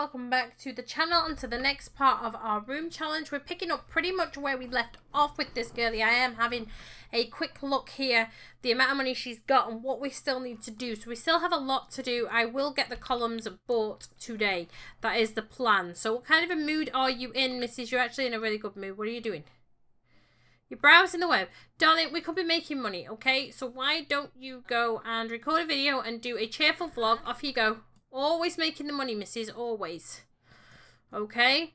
welcome back to the channel and to the next part of our room challenge. We're picking up pretty much where we left off with this girly. I am having a quick look here, the amount of money she's got and what we still need to do. So we still have a lot to do. I will get the columns bought today. That is the plan. So what kind of a mood are you in, Mrs.? You're actually in a really good mood. What are you doing? You're browsing the web. Darling, we could be making money, okay? So why don't you go and record a video and do a cheerful vlog? Off you go. Always making the money, Mrs. Always. Okay?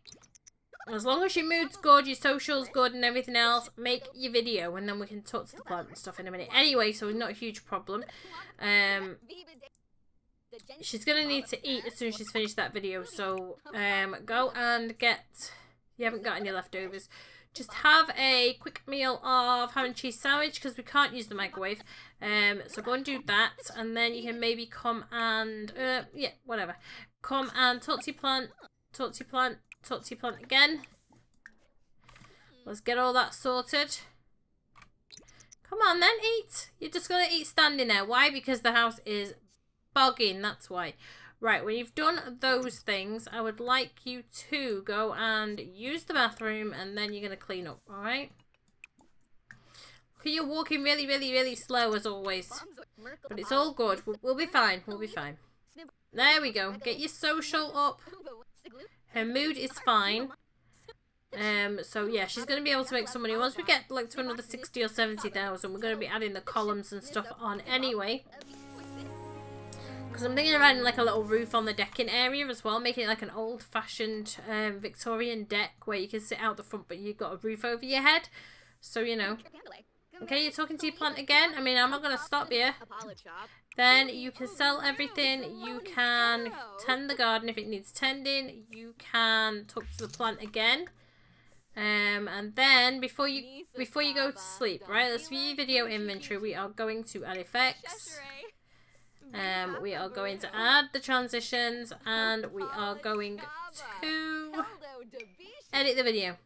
As long as your mood's good, your social's good and everything else, make your video. And then we can talk to the plant and stuff in a minute. Anyway, so it's not a huge problem. She's going to need to eat as soon as she's finished that video. So go and get... You haven't got any leftovers. Just have a quick meal of ham and cheese sandwich because we can't use the microwave. So go and do that, and then you can maybe come and yeah, whatever. Come and talk to your plant, talk to your plant, talk to your plant again. Let's get all that sorted. Come on then, eat. You're just gonna eat standing there. Why? Because the house is bugging. That's why. Right, when you've done those things, I would like you to go and use the bathroom and then you're going to clean up, alright? You're walking really, really, really slow as always. But it's all good. We'll be fine. We'll be fine. There we go. Get your social up. Her mood is fine. So yeah, she's going to be able to make some money. Once we get like to another 60 or 70,000, we're going to be adding the columns and stuff on anyway. Because I'm thinking of adding like a little roof on the decking area as well, making it like an old-fashioned Victorian deck where you can sit out the front but you've got a roof over your head. So, you know. Okay, you're talking to your plant again. I mean, I'm not going to stop you. Then you can sell everything. You can tend the garden if it needs tending. You can talk to the plant again. And then before you go to sleep, right? Let's view your video inventory. We are going to add effects. We are going to add the transitions and we are going to edit the video.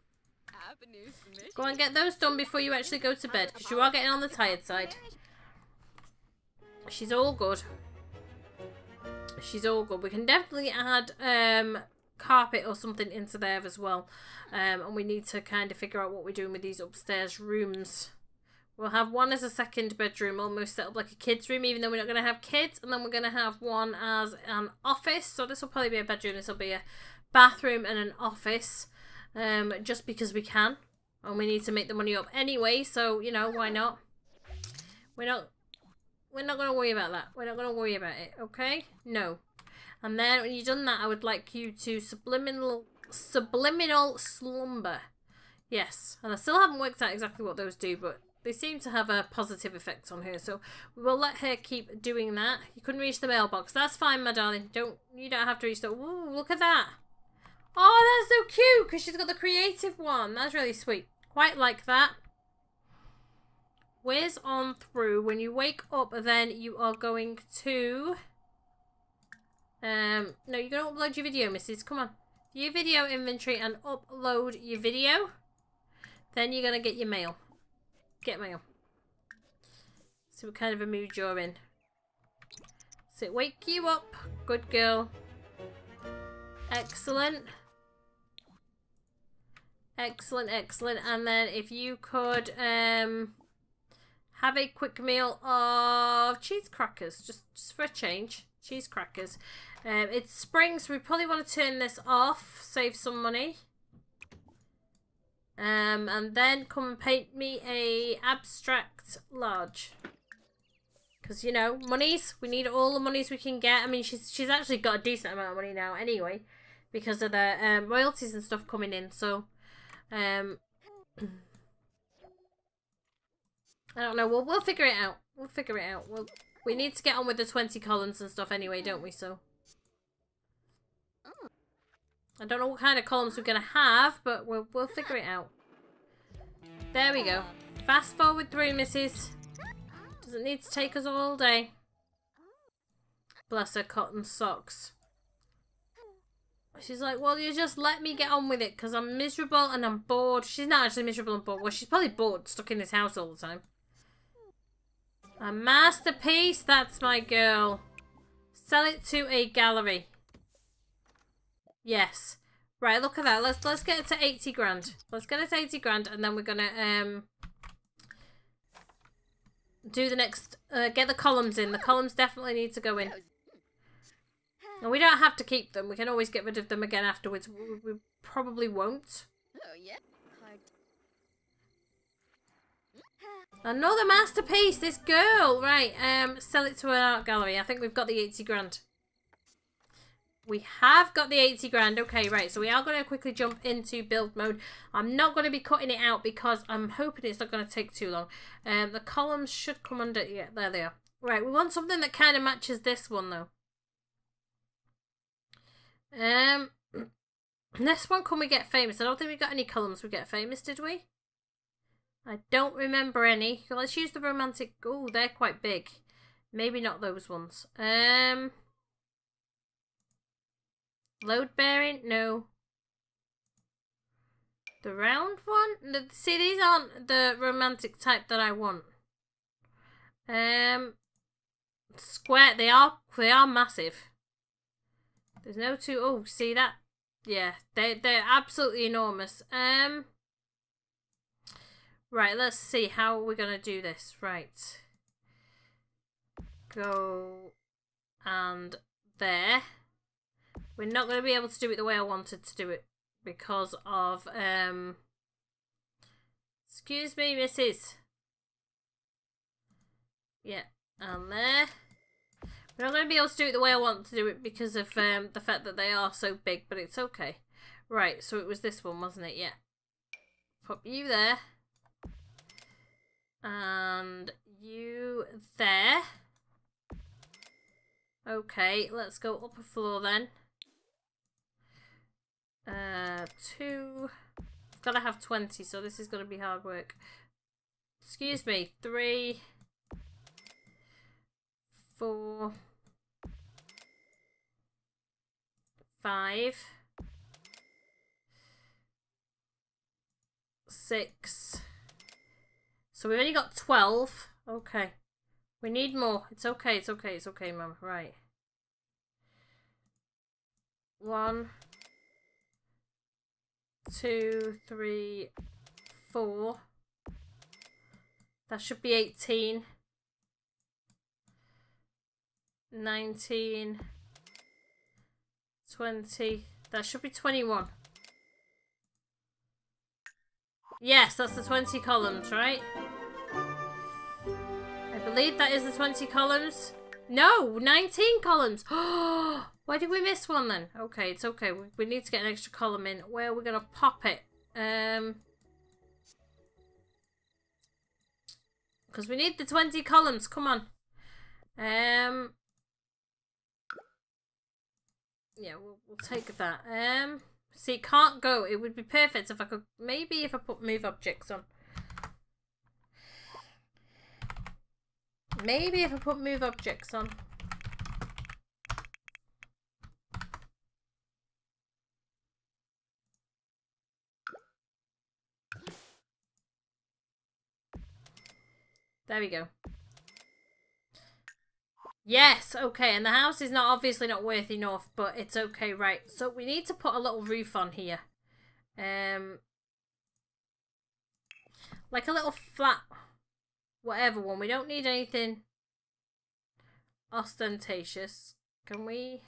Go and get those done before you actually go to bed because you are getting on the tired side. She's all good. She's all good. We can definitely add carpet or something into there as well. And we need to kind of figure out what we're doing with these upstairs rooms. We'll have one as a second bedroom, almost set up like a kid's room, even though we're not going to have kids. And then we're going to have one as an office. So this will probably be a bedroom, this will be a bathroom and an office. Just because we can. And we need to make the money up anyway, so, you know, why not? We're not going to worry about that. We're not going to worry about it, okay? No. And then when you've done that, I would like you to subliminal slumber. Yes. And I still haven't worked out exactly what those do, but... They seem to have a positive effect on her, so we will let her keep doing that. You couldn't reach the mailbox. That's fine, my darling. You don't have to reach the... Ooh, look at that. Oh, that's so cute, because she's got the creative one. That's really sweet. Quite like that. Whiz on through. When you wake up, then you are going to... No, you're going to upload your video, Mrs. Come on. View video inventory and upload your video. Then you're going to get your mail. Get mail. See what kind of a mood you're in. So wake you up. Good girl. Excellent. Excellent, excellent. And then if you could have a quick meal of cheese crackers. Just for a change. Cheese crackers. It's spring, so we probably want to turn this off. Save some money. And then come and paint me a abstract large. Because, you know, monies. We need all the monies we can get. I mean, she's actually got a decent amount of money now anyway. Because of the royalties and stuff coming in. So, I don't know. We'll figure it out. We'll figure it out. We need to get on with the 20 columns and stuff anyway, don't we? So... I don't know what kind of columns we're going to have, but we'll figure it out. There we go. Fast forward through, Mrs. Doesn't need to take us all day. Bless her cotton socks. She's like, well, you just let me get on with it because I'm miserable and I'm bored. She's not actually miserable and bored. Well, she's probably bored, stuck in this house all the time. A masterpiece, that's my girl. Sell it to a gallery. Yes. Right, look at that. Let's get it to 80 grand. Let's get it to 80 grand and then we're going to do the next... get the columns in. The columns definitely need to go in. And we don't have to keep them. We can always get rid of them again afterwards. We probably won't. Another masterpiece, this girl. Right, sell it to an art gallery. I think we've got the 80 grand. We have got the 80 grand. Okay, right. So we are going to quickly jump into build mode. I'm not going to be cutting it out because I'm hoping it's not going to take too long. The columns should come under... Yeah, there they are. Right, we want something that kind of matches this one, though. This one, can we get famous? I don't think we got any columns we get famous, did we? I don't remember any. Let's use the romantic... Oh, they're quite big. Maybe not those ones. Load bearing? No. The round one? See, these aren't the romantic type that I want. Square. They are massive. There's no two. Oh, see that? Yeah, they're absolutely enormous. Right, let's see how we're gonna do this. Right. Go and there. We're not going to be able to do it the way I wanted to do it because of, excuse me, missus. Yeah, and there. We're not going to be able to do it the way I want to do it because of the fact that they are so big, but it's okay. Right, so it was this one, wasn't it? Yeah. Pop you there. And you there. Okay, let's go up a floor then. 2. I've got to have 20, so this is going to be hard work. Excuse me. 3, 4, 5, 6. So we've only got 12. Okay. We need more. It's okay. It's okay. It's okay, Mum. Right. 1, 2, 3, 4. That should be 18. 19. 20. That should be 21. Yes, that's the 20 columns, right? I believe that is the 20 columns. No, 19 columns. Why did we miss one then? Okay, it's okay. We need to get an extra column in. Where are we going to pop it? Because we need the 20 columns. Come on. Yeah, we'll take that. See, can't go. It would be perfect if I could... Maybe if I put move objects on. Maybe if I put move objects on. There we go. Yes, okay, and the house is not obviously not worth enough, but it's okay, right. So we need to put a little roof on here. Like a little flat... Whatever one. We don't need anything ostentatious. Can we?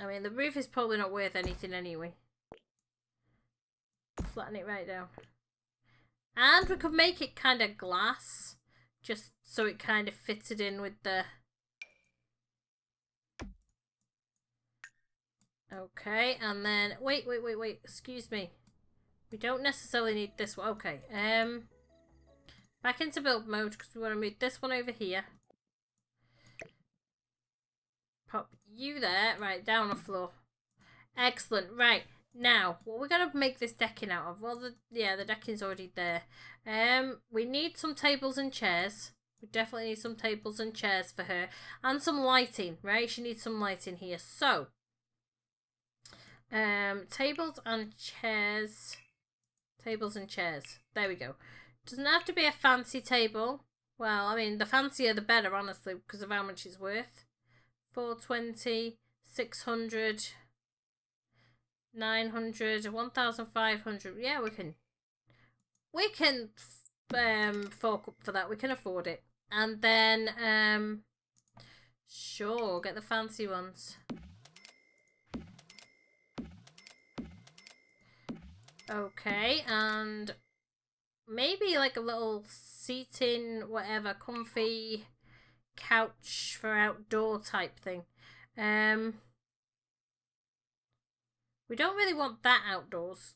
I mean, the roof is probably not worth anything anyway. Flatten it right down. And we could make it kind of glass. Just so it kind of fitted in with the... Okay, and then... Wait. Excuse me. We don't necessarily need this one. Okay. Back into build mode because we want to move this one over here. Pop you there. Right, down the floor. Excellent. Right. Now, what we're going to make this decking out of? Well, the decking's already there. We need some tables and chairs. We definitely need some tables and chairs for her. And some lighting, right? She needs some lighting here. So, tables and chairs... Tables and chairs. There we go. Doesn't have to be a fancy table. Well, I mean, the fancier the better, honestly, because of how much it's worth. 420. 600, 900, 1,500. Yeah, we can fork up for that. We can afford it. And then, sure, get the fancy ones. Okay, and maybe like a little seating, whatever, comfy couch for outdoor type thing. We don't really want that outdoors.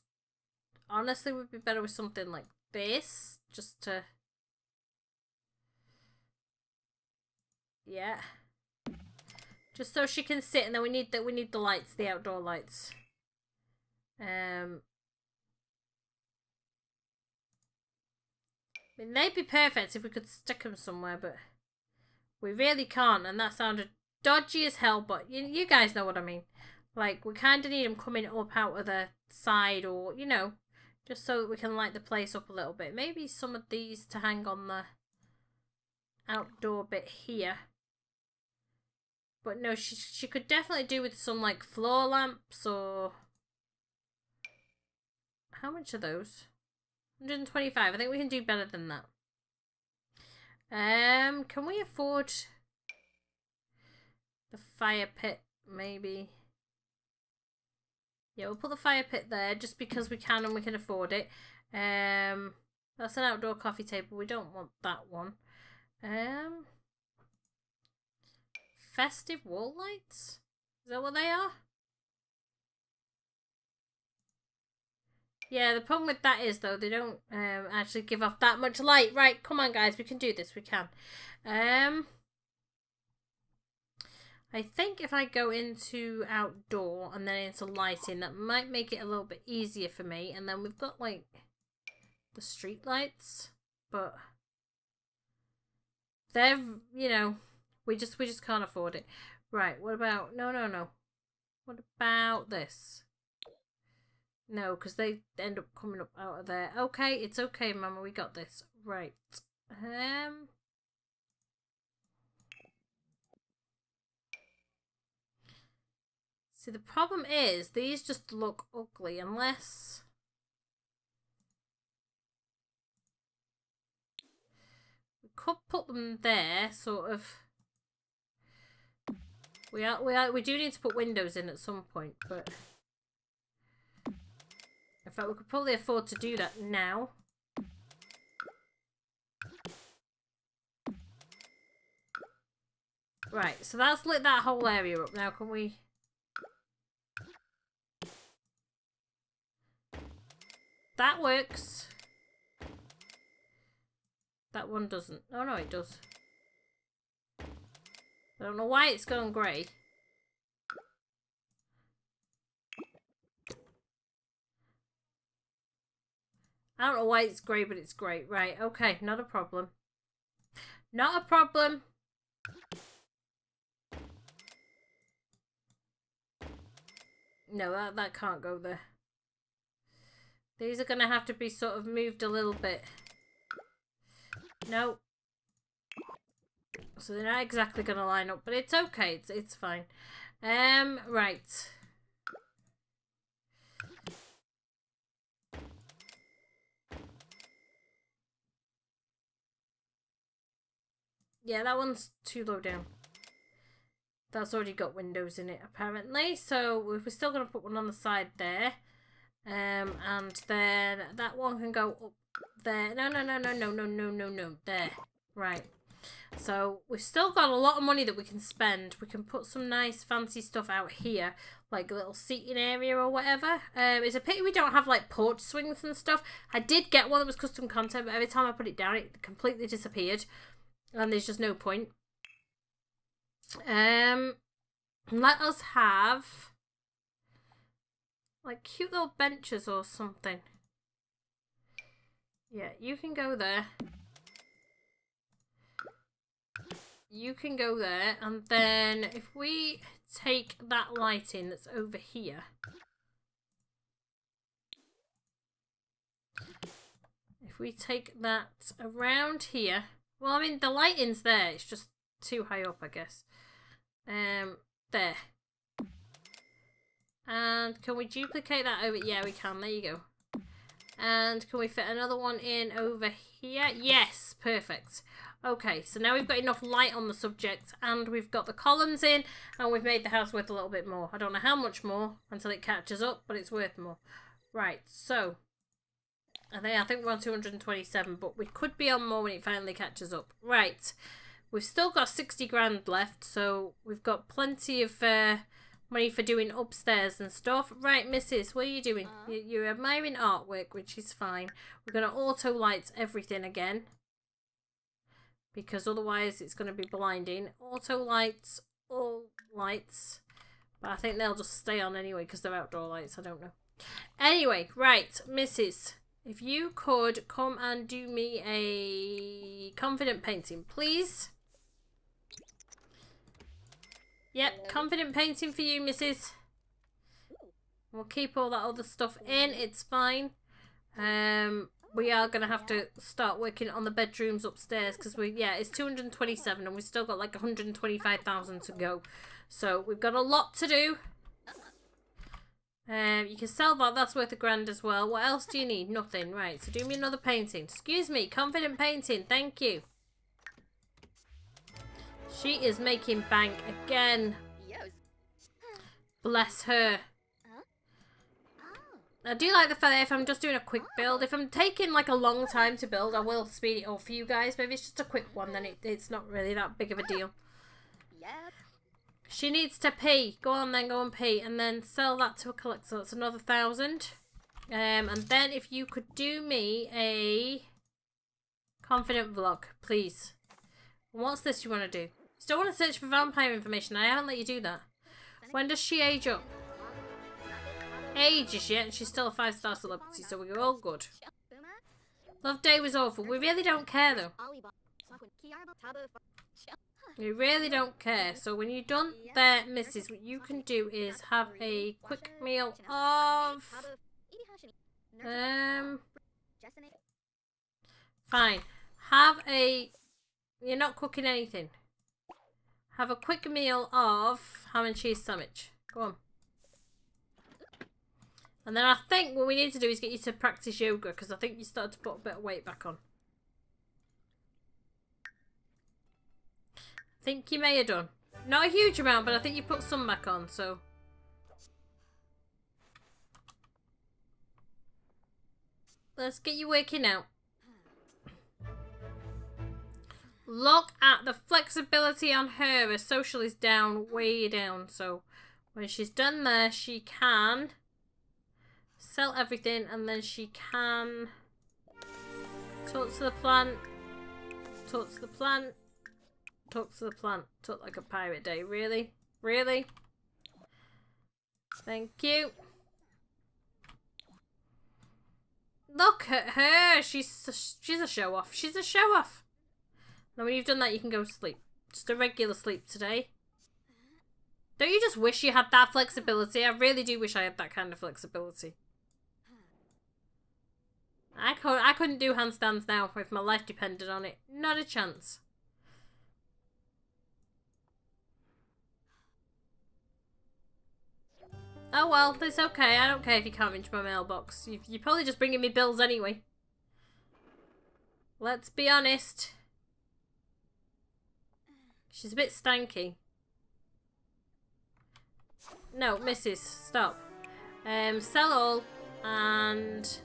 Honestly, we'd be better with something like this, just to... Yeah. Just so she can sit, and then we need the lights, the outdoor lights. I mean, they'd be perfect if we could stick them somewhere, but we really can't, and that sounded dodgy as hell, but you guys know what I mean. Like, we kind of need them coming up out of the side, or, you know, just so that we can light the place up a little bit. Maybe some of these to hang on the outdoor bit here. But no, she could definitely do with some, like, floor lamps, or... How much are those? 125. I think we can do better than that. Can we afford the fire pit, maybe? Yeah, we'll put the fire pit there just because we can and we can afford it. That's an outdoor coffee table. We don't want that one. Festive wall lights? Is that what they are? Yeah, the problem with that is, though, they don't actually give off that much light. Right, come on, guys. We can do this. We can. I think if I go into outdoor and then into lighting, that might make it a little bit easier for me. And then we've got, like, the street lights. But they're, you know, we just can't afford it. Right, what about... No. What about this? No, because they end up coming up out of there. Okay, it's okay, Mama. We got this. Right. See, the problem is these just look ugly unless... We could put them there, sort of. We do need to put windows in at some point, but... In fact, we could probably afford to do that now. Right, so that's lit that whole area up now, can we? That works. That one doesn't. Oh no, it does. I don't know why it's gone grey. I don't know why it's grey, but it's great. Right, okay, not a problem. Not a problem. No, that can't go there. These are going to have to be sort of moved a little bit. No. So they're not exactly going to line up, but it's okay. It's fine. Right. Yeah, that one's too low down. That's already got windows in it, apparently. So we're still going to put one on the side there. And then that one can go up there. No. There. Right. So we've still got a lot of money that we can spend. We can put some nice fancy stuff out here, like a little seating area or whatever. It's a pity we don't have like porch swings and stuff. I did get one that was custom content, but every time I put it down, it completely disappeared. And there's just no point. Let us have like cute little benches or something. Yeah, you can go there. You can go there, and then if we take that lighting that's over here. If we take that around here. Well, I mean, the lighting's there. It's just too high up, I guess. There. And can we duplicate that over? Yeah, we can. There you go. And can we fit another one in over here? Yes, perfect. Okay, so now we've got enough light on the subject and we've got the columns in and we've made the house worth a little bit more. I don't know how much more until it catches up, but it's worth more. Right, so I think we're on 227, but we could be on more when it finally catches up. Right, we've still got 60 grand left, so we've got plenty of money for doing upstairs and stuff. Right, missus, what are you doing? You're admiring artwork, which is fine. We're going to auto light everything again, because otherwise it's going to be blinding. Auto lights, all lights. But I think they'll just stay on anyway because they're outdoor lights, I don't know. Anyway, right, Mrs. If you could come and do me a confident painting, please. Yep, confident painting for you, Mrs. We'll keep all that other stuff in, it's fine. We are going to have to start working on the bedrooms upstairs because it's 227 and we've still got like 125,000 to go. So we've got a lot to do. You can sell that. That's worth £1,000 as well. What else do you need? Nothing. Right. So do me another painting. Excuse me. Confident painting. Thank you. She is making bank again. Bless her. I do like the fact that if I'm just doing a quick build, if I'm taking like a long time to build, I will speed it up for you guys. But if it's just a quick one, then it's not really that big of a deal. She needs to pee. Go on then, go and pee. And then sell that to a collector. So that's another 1,000. And then if you could do me a confident vlog, please. What's this you want to do? Still want to search for vampire information. I haven't let you do that. When does she age up? Ages yet, and she's still a 5-star celebrity, so we're all good. Love Day was awful. We really don't care, though. We really don't care. So when you're done there, Mrs., what you can do is have a quick meal of... Fine. Have a... You're not cooking anything. Have a quick meal of ham and cheese sandwich. Go on. And then I think what we need to do is get you to practice yoga, because I think you started to put a bit of weight back on. I think you may have done. Not a huge amount, but I think you put some back on, so. Let's get you working out. Look at the flexibility on her. Her social is down, way down. So when she's done there, she can... sell everything, and then she can talk to the plant, talk to the plant, talk to the plant. Talk like a pirate day, really? Really? Thank you. Look at her! She's a show-off. She's a show-off! Now when you've done that, you can go to sleep. Just a regular sleep today. Don't you just wish you had that flexibility? I really do wish I had that kind of flexibility. I couldn't do handstands now if my life depended on it. Not a chance. Oh well, it's okay. I don't care if you can't reach my mailbox. You're probably just bringing me bills anyway. Let's be honest. She's a bit stanky. No, Mrs., stop. Sell all and...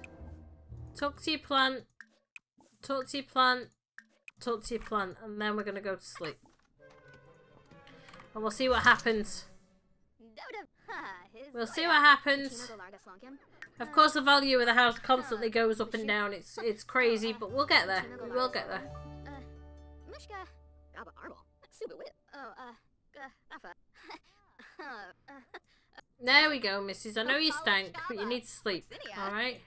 talk to your plant, talk to your plant, talk to your plant, and then we're going to go to sleep. And we'll see what happens. We'll see what happens. Of course the value of the house constantly goes up and down. It's crazy, but we'll get there. We will get there. There we go, Mrs. I know you stank, but you need to sleep, alright?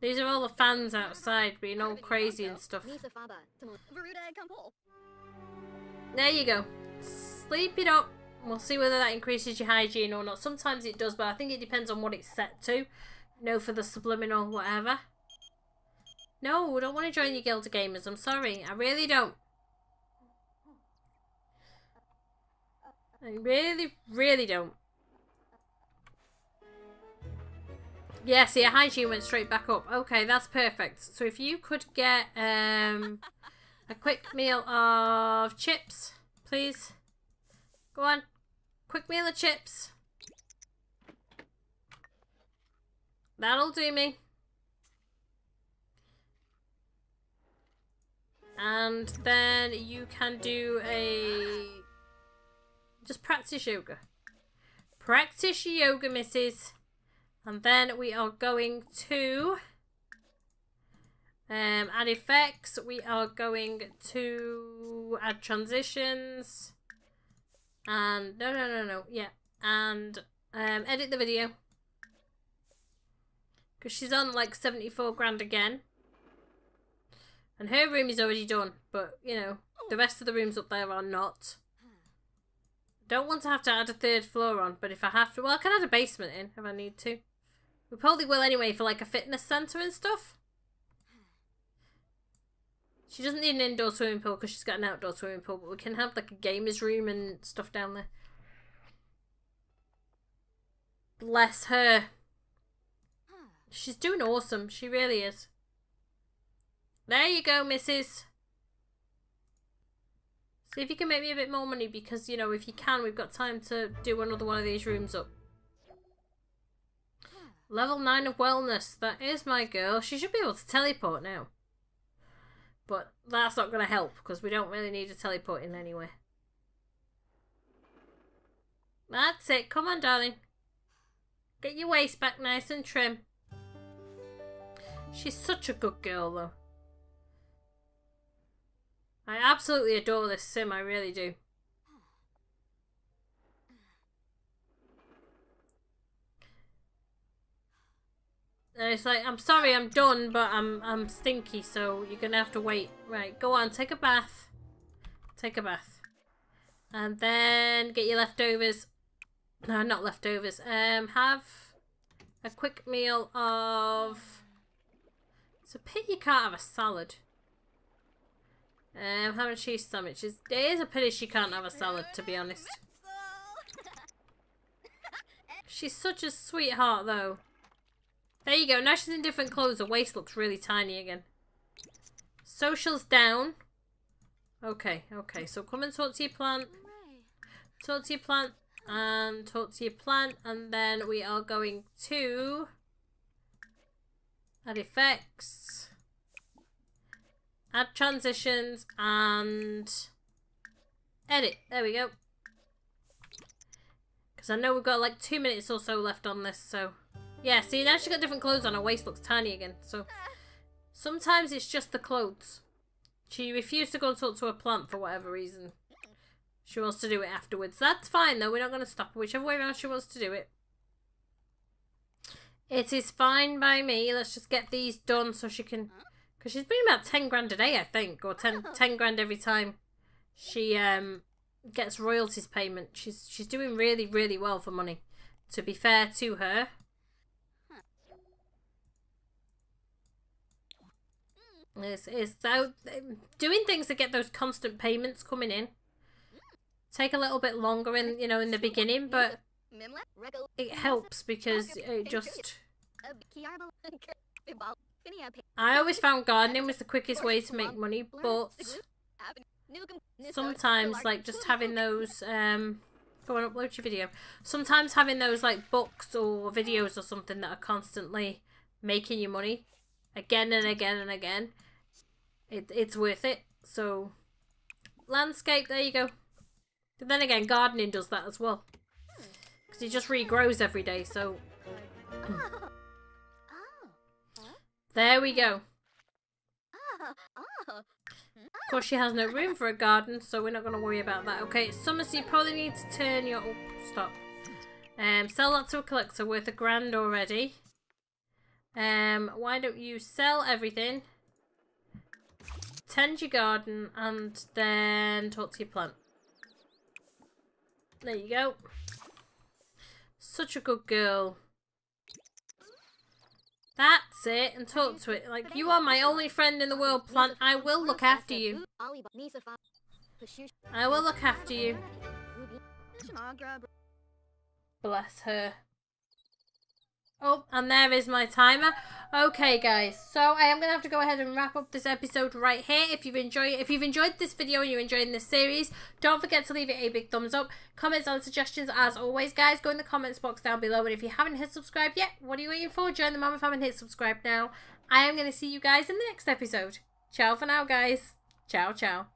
These are all the fans outside being all crazy and stuff. There you go. Sleep it up. We'll see whether that increases your hygiene or not. Sometimes it does, but I think it depends on what it's set to. No, for the subliminal whatever. No, I don't want to join your guild of gamers. I'm sorry. I really don't. I really, really don't. Yeah, see, our hygiene went straight back up. Okay, that's perfect. So if you could get a quick meal of chips, please. Go on. Quick meal of chips. That'll do me. And then you can do a... Just practice yoga. Practice yoga, missus. And then we are going to... add effects. We are going to add transitions. And... No. Yeah. And edit the video. Because she's on like 74 grand again. And her room is already done, but, you know, the rest of the rooms up there are not. Don't want to have to add a third floor on, but if I have to... Well, I can add a basement in if I need to. We probably will anyway for, like, a fitness centre and stuff. She doesn't need an indoor swimming pool because she's got an outdoor swimming pool, but we can have, like, a gamer's room and stuff down there. Bless her. She's doing awesome. She really is. There you go, missus. See if you can make me a bit more money because, you know, if you can, we've got time to do another one of these rooms up. Level 9 of wellness. That is my girl. She should be able to teleport now. But that's not going to help because we don't really need to teleport in anywhere. That's it. Come on, darling. Get your waist back nice and trim. She's such a good girl, though. I absolutely adore this sim, I really do. And it's like, I'm sorry, I'm done, but I'm stinky, so you're gonna have to wait. Right, go on, take a bath. Take a bath. And then get your leftovers. No, not leftovers. Have a quick meal of... It's a pity you can't have a salad. Having cheese sandwiches. It is a pity she can't have a salad, to be honest. She's such a sweetheart, though. There you go. Now she's in different clothes. Her waist looks really tiny again. Social's down. Okay. So come and talk to your plant. Talk to your plant. And talk to your plant. And then we are going to... Add effects. Add transitions and edit. There we go. Because I know we've got like 2 minutes or so left on this, so... Yeah, see, now she's got different clothes on. Her waist looks tiny again, so... Sometimes it's just the clothes. She refused to go and talk to her plant for whatever reason. She wants to do it afterwards. That's fine, though. We're not going to stop her. Whichever way around she wants to do it. It is fine by me. Let's just get these done so she can... Because she's been about 10 grand a day, I think. Or 10 grand every time she gets royalties payment. She's doing really, really well for money. To be fair to her. So, doing things to get those constant payments coming in. Take a little bit longer in, you know, in the beginning. But it helps because it just... I always found gardening was the quickest way to make money, but sometimes, like, just having those, go on, upload your video. Sometimes having those, like, books or videos or something that are constantly making you money again and again and again, it's worth it. So, landscape, there you go. But then again, gardening does that as well. Because it just regrows every day, so... There we go. Of course, she has no room for a garden, so we're not going to worry about that. Okay, Summer, so you probably need to turn your... Oh, stop. Sell that to a collector, worth a grand already. Why don't you sell everything? Tend your garden, and then talk to your plant. There you go. Such a good girl. That's it, and talk to it. Like, you are my only friend in the world, plant. I will look after you. I will look after you. Bless her. Oh, and there is my timer. Okay, guys, so I am going to have to go ahead and wrap up this episode right here. If you've enjoyed this video and you're enjoying this series, don't forget to leave it a big thumbs up. Comments and suggestions, as always, guys, go in the comments box down below. And if you haven't hit subscribe yet, what are you waiting for? Join the Mama Fam and hit subscribe now. I am going to see you guys in the next episode. Ciao for now, guys. Ciao, ciao.